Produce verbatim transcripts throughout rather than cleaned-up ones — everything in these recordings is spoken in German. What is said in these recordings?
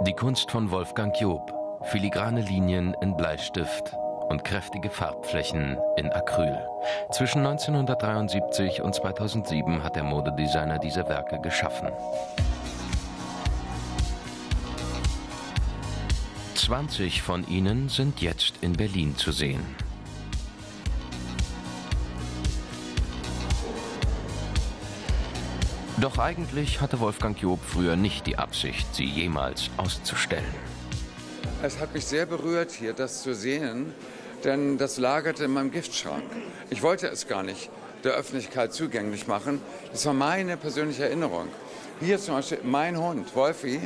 Die Kunst von Wolfgang Joop, filigrane Linien in Bleistift und kräftige Farbflächen in Acryl. Zwischen neunzehnhundertdreiundsiebzig und zweitausendsieben hat der Modedesigner diese Werke geschaffen. zwanzig von ihnen sind jetzt in Berlin zu sehen. Doch eigentlich hatte Wolfgang Joop früher nicht die Absicht, sie jemals auszustellen. Es hat mich sehr berührt, hier das zu sehen, denn das lagerte in meinem Giftschrank. Ich wollte es gar nicht der Öffentlichkeit zugänglich machen. Das war meine persönliche Erinnerung. Hier zum Beispiel mein Hund, Wolfi,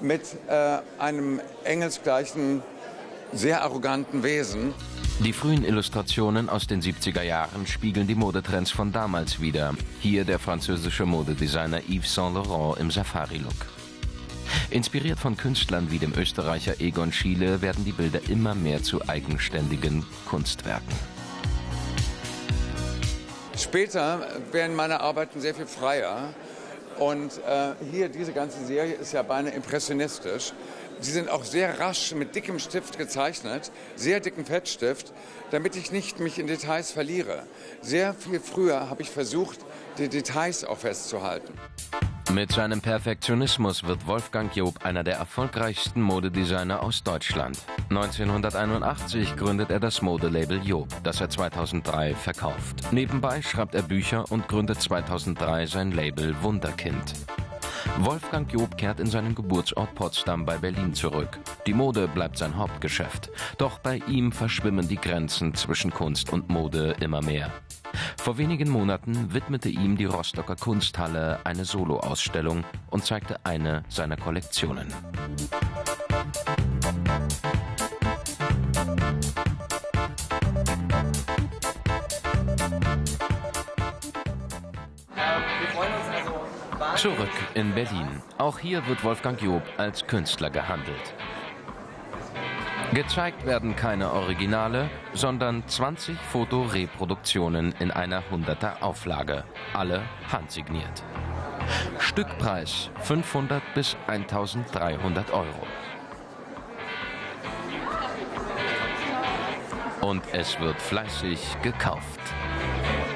mit äh, einem engelsgleichen, sehr arroganten Wesen. Die frühen Illustrationen aus den siebziger Jahren spiegeln die Modetrends von damals wider. Hier der französische Modedesigner Yves Saint Laurent im Safari-Look. Inspiriert von Künstlern wie dem Österreicher Egon Schiele werden die Bilder immer mehr zu eigenständigen Kunstwerken. Später werden meine Arbeiten sehr viel freier. Und äh, hier, diese ganze Serie ist ja beinahe impressionistisch. Sie sind auch sehr rasch mit dickem Stift gezeichnet, sehr dicken Fettstift, damit ich nicht mich in Details verliere. Sehr viel früher habe ich versucht, die Details auch festzuhalten. Mit seinem Perfektionismus wird Wolfgang Joop einer der erfolgreichsten Modedesigner aus Deutschland. neunzehnhunderteinundachtzig gründet er das Modelabel Joop, das er zweitausenddrei verkauft. Nebenbei schreibt er Bücher und gründet zweitausenddrei sein Label Wunderkind. Wolfgang Joop kehrt in seinen Geburtsort Potsdam bei Berlin zurück. Die Mode bleibt sein Hauptgeschäft. Doch bei ihm verschwimmen die Grenzen zwischen Kunst und Mode immer mehr. Vor wenigen Monaten widmete ihm die Rostocker Kunsthalle eine Soloausstellung und zeigte eine seiner Kollektionen. Zurück in Berlin. Auch hier wird Wolfgang Joop als Künstler gehandelt. Gezeigt werden keine Originale, sondern zwanzig Fotoreproduktionen in einer hunderter Auflage, alle handsigniert. Stückpreis fünfhundert bis eintausenddreihundert Euro. Und es wird fleißig gekauft.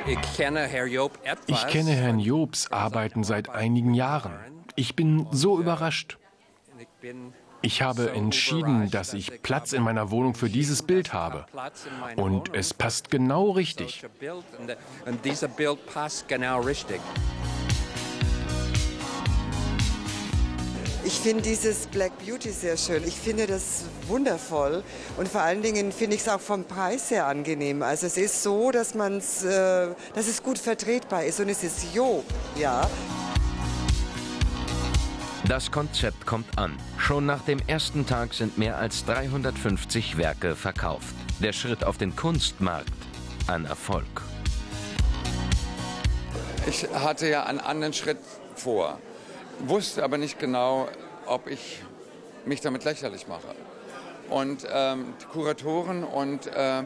Ich kenne Herrn Joops Arbeiten seit einigen Jahren. Ich bin so überrascht. Ich habe entschieden, dass ich Platz in meiner Wohnung für dieses Bild habe. Und es passt genau richtig. Ich finde dieses Black Beauty sehr schön. Ich finde das wundervoll. Und vor allen Dingen finde ich es auch vom Preis her angenehm. Also es ist so, dass man's, äh, dass es gut vertretbar ist. Und es ist Joop, ja. Das Konzept kommt an. Schon nach dem ersten Tag sind mehr als dreihundertfünfzig Werke verkauft. Der Schritt auf den Kunstmarkt ein Erfolg. Ich hatte ja einen anderen Schritt vor, wusste aber nicht genau, ob ich mich damit lächerlich mache. Und ähm, Kuratoren und äh,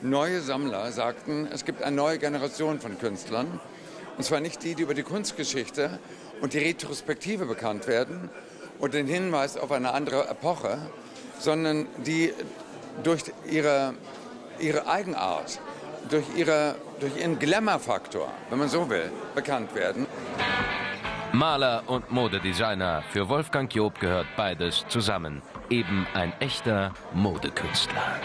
neue Sammler sagten, es gibt eine neue Generation von Künstlern. Und zwar nicht die, die über die Kunstgeschichte und die Retrospektive bekannt werden und den Hinweis auf eine andere Epoche, sondern die durch ihre, ihre Eigenart, durch, ihre, durch ihren Glamour-Faktor, wenn man so will, bekannt werden. Maler und Modedesigner, für Wolfgang Joop gehört beides zusammen. Eben ein echter Modekünstler.